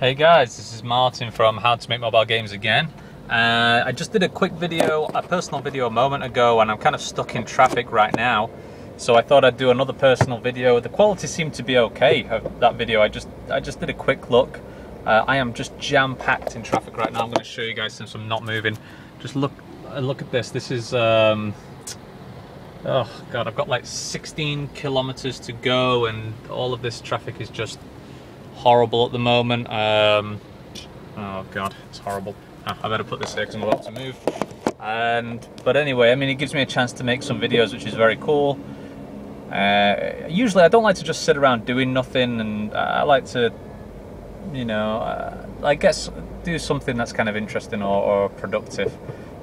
Hey guys, this is Martin from How To Make Mobile Games again. I just did a quick video, a personal video a moment ago, and I'm kind of stuck in traffic right now. So I thought I'd do another personal video. The quality seemed to be okay of that video. I just did a quick look. I am just jam-packed in traffic right now. I'm going to show you guys since I'm not moving. Just look at this. This is oh god, I've got like 16 kilometers to go, and all of this traffic is just horrible at the moment. Oh god, it's horrible. I better put this here because I'm about to move. But anyway, I mean, it gives me a chance to make some videos, which is very cool. Usually I don't like to just sit around doing nothing, and I like to, you know, I guess do something that's kind of interesting or productive,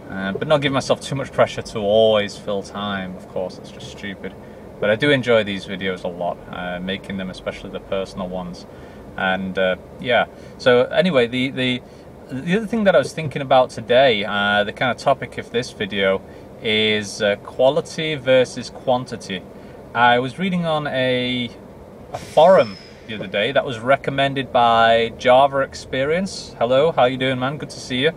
but not give myself too much pressure to always fill time. Of course, that's just stupid. But I do enjoy these videos a lot, making them, especially the personal ones. And yeah, so anyway, the other thing that I was thinking about today, the kind of topic of this video, is quality versus quantity. I was reading on a forum the other day that was recommended by Java Experience. Hello, how you doing, man? Good to see you.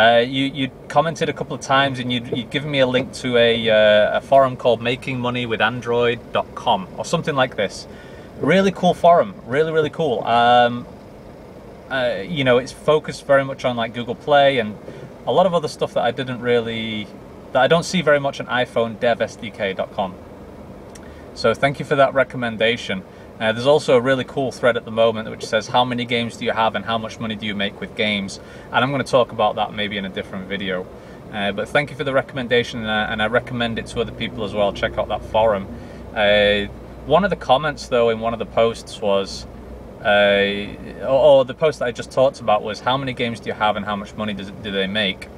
You commented a couple of times, and you'd given me a link to a forum called MakingMoneyWithAndroid.com or something like this. Really cool forum, really cool. You know, it's focused very much on like Google Play and a lot of other stuff that I don't see very much on iPhoneDevSDK.com. So thank you for that recommendation. There's also a really cool thread at the moment which says how many games do you have and how much money do you make with games, and I'm going to talk about that maybe in a different video. But thank you for the recommendation, and I recommend it to other people as well. Check out that forum. One of the comments though in one of the posts was, or the post that I just talked about was, how many games do you have and how much money do they make?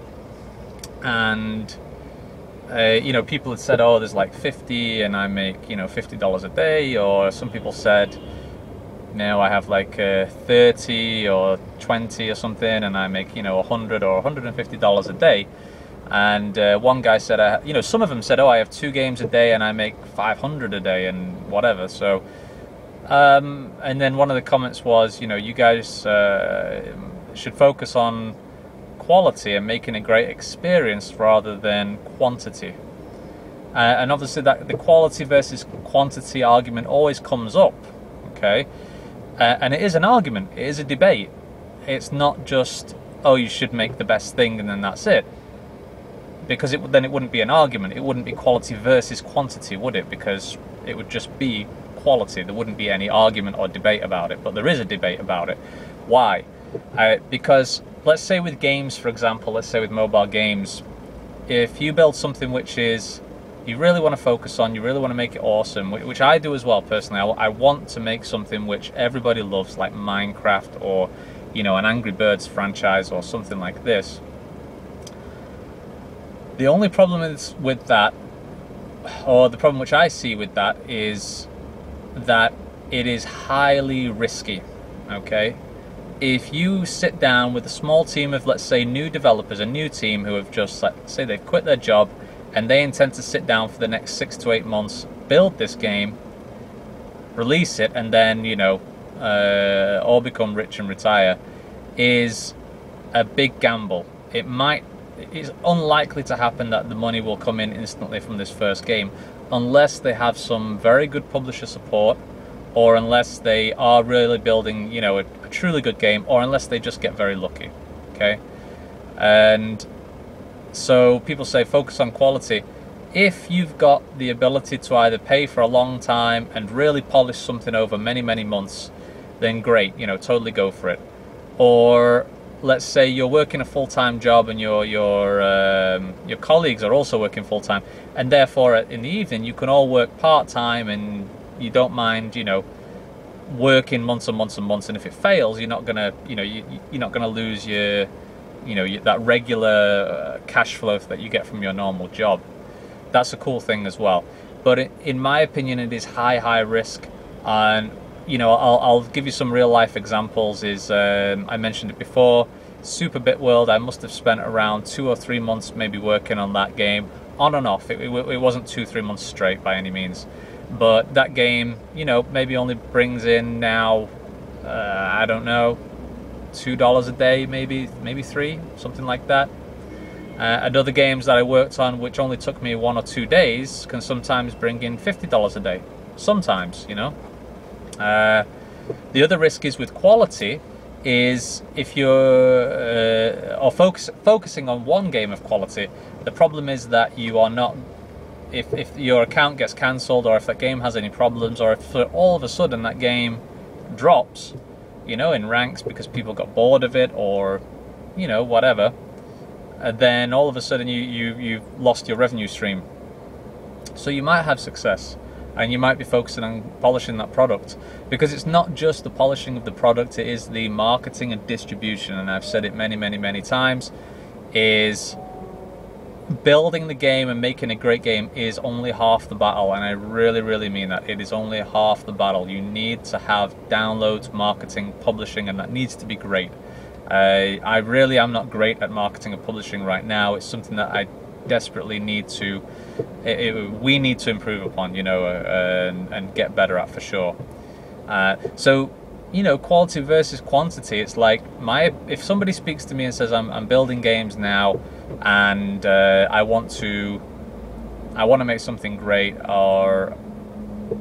And you know, people had said, oh, there's like 50 and I make, you know, $50 a day, or some people said, no, I have like 30 or 20 or something and I make, you know, $100 or $150 a day. And one guy said, you know, some of them said, oh, I have 2 games a day and I make $500 a day and whatever. So, and then one of the comments was, you know, you guys should focus on quality and making a great experience rather than quantity. And obviously that the quality versus quantity argument always comes up, okay? And it is an argument, it is a debate. It's not just, oh, you should make the best thing and then that's it. Because then it wouldn't be an argument. It wouldn't be quality versus quantity, would it? Because it would just be quality. There wouldn't be any argument or debate about it. But there is a debate about it. Why? Because let's say with games, for example, let's say with mobile games, if you build something which is you really want to focus on, you really want to make it awesome, which I do as well personally. I want to make something which everybody loves, like Minecraft or, you know, an Angry Birds franchise or something like this. The only problem is with that, or the problem which I see with that, is that it is highly risky, okay? If you sit down with a small team of, let's say, new developers, a new team who have just, let's say, they've quit their job and they intend to sit down for the next 6 to 8 months, build this game, release it, and then, you know, all become rich and retire, is a big gamble. It's unlikely to happen that the money will come in instantly from this first game, unless they have some very good publisher support, or unless they are really building, you know, a truly good game, or unless they just get very lucky, okay? And so people say focus on quality. If you've got the ability to either pay for a long time and really polish something over many, many months, then great, you know, totally go for it. Or let's say you're working a full-time job and your colleagues are also working full-time, and therefore in the evening you can all work part-time and you don't mind, you know, working months and months and months, and if it fails, you're not gonna, you know, you're not gonna lose your, you know, that regular cash flow that you get from your normal job. That's a cool thing as well. But in my opinion, it is high risk. And you know, I'll give you some real life examples. Is I mentioned it before, Super Bit World. I must have spent around 2 or 3 months maybe working on that game, on and off. It wasn't 2-3 months straight by any means. But that game, you know, maybe only brings in now, I don't know, $2 a day, maybe $3, something like that. And other games that I worked on, which only took me 1 or 2 days, can sometimes bring in $50 a day. Sometimes, you know. The other risk is with quality, is if you're focusing on one game of quality, the problem is that you are not. If your account gets cancelled, or if that game has any problems, or if all of a sudden that game drops, you know, in ranks because people got bored of it, or, you know, whatever. And then all of a sudden you've lost your revenue stream. So you might have success, and you might be focusing on polishing that product, because it's not just the polishing of the product, it is the marketing and distribution. And I've said it many times, is building the game and making a great game is only half the battle, and I really mean that. It is only half the battle. You need to have downloads, marketing, publishing, and that needs to be great. I really am not great at marketing and publishing right now. It's something that I desperately need to, we need to improve upon, you know, and get better at, for sure. So, you know, quality versus quantity. It's like, if somebody speaks to me and says, I'm building games now, and I want to make something great, or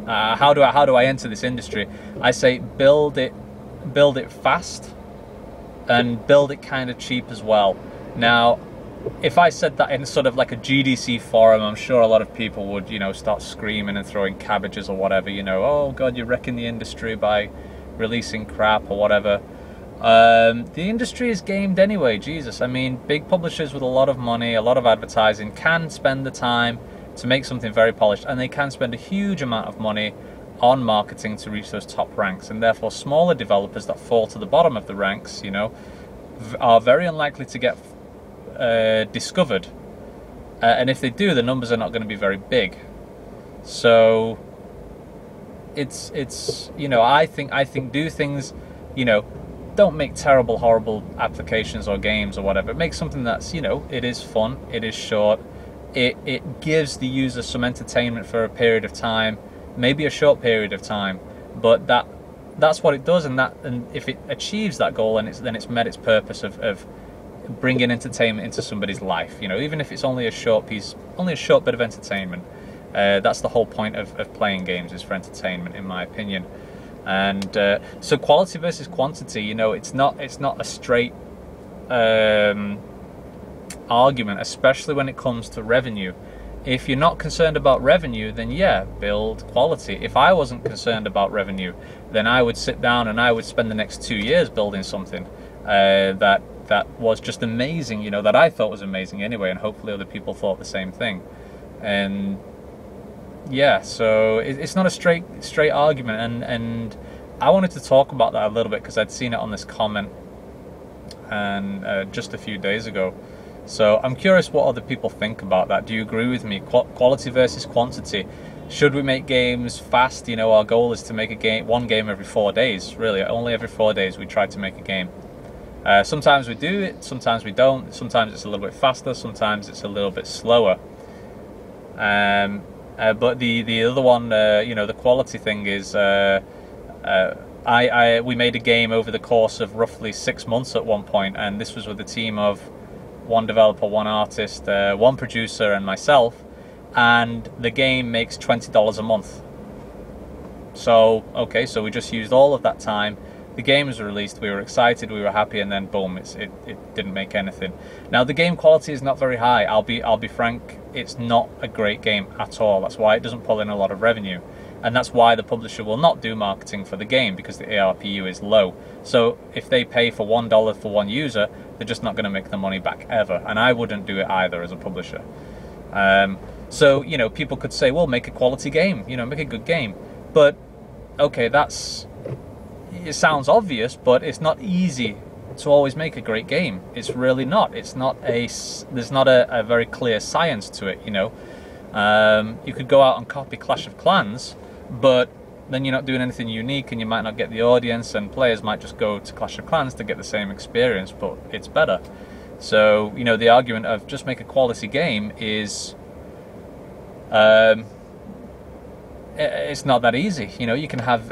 how do I enter this industry? I say, build it fast, and build it kind of cheap as well. Now, if I said that in sort of like a GDC forum, I'm sure a lot of people would, you know, start screaming and throwing cabbages or whatever, you know, oh God, you're wrecking the industry by releasing crap or whatever. The industry is gamed anyway, Jesus. I mean, big publishers with a lot of money, a lot of advertising, can spend the time to make something very polished, and they can spend a huge amount of money on marketing to reach those top ranks, and therefore smaller developers that fall to the bottom of the ranks, you know, are very unlikely to get discovered, and if they do, the numbers are not going to be very big. So it's you know, I think do things, you know, don't make terrible, horrible applications or games or whatever. Make something that's, you know, it is fun, it is short, it gives the user some entertainment for a period of time, maybe a short period of time, but that's what it does, and if it achieves that goal, and then it's met its purpose of bringing entertainment into somebody's life, you know, even if it's only a short piece, only a short bit of entertainment. That's the whole point of playing games, is for entertainment, in my opinion. And so quality versus quantity, you know, it's not a straight argument, especially when it comes to revenue. If you're not concerned about revenue, then yeah, build quality. If I wasn't concerned about revenue, then I would sit down and I would spend the next 2 years building something that was just amazing, you know, that I thought was amazing anyway, and hopefully other people thought the same thing. And yeah, so it's not a straight argument, and I wanted to talk about that a little bit because I'd seen it on this comment, and just a few days ago. So I'm curious what other people think about that. Do you agree with me? Quality versus quantity. Should we make games fast? You know, our goal is to make one game every 4 days, really. Only every 4 days we try to make a game. Sometimes we do it, sometimes we don't. Sometimes it's a little bit faster, sometimes it's a little bit slower. But the other one, you know, the quality thing is, we made a game over the course of roughly 6 months at one point, and this was with a team of one developer, one artist, one producer, and myself, and the game makes $20 a month. So, okay, so we just used all of that time. The game was released, we were excited, we were happy, and then boom, it didn't make anything. Now, the game quality is not very high. I'll be frank, it's not a great game at all. That's why it doesn't pull in a lot of revenue. And that's why the publisher will not do marketing for the game, because the ARPU is low. So if they pay for $1 for one user, they're just not going to make the money back ever. And I wouldn't do it either as a publisher. So, you know, people could say, well, make a quality game, you know, make a good game. But, okay, that's... It sounds obvious, but it's not easy to always make a great game. It's really not. There's not a very clear science to it, you know. You could go out and copy Clash of Clans, but then you're not doing anything unique, and you might not get the audience, and players might just go to Clash of Clans to get the same experience, but it's better. So, you know, the argument of just make a quality game is... it's not that easy. You know, you can have...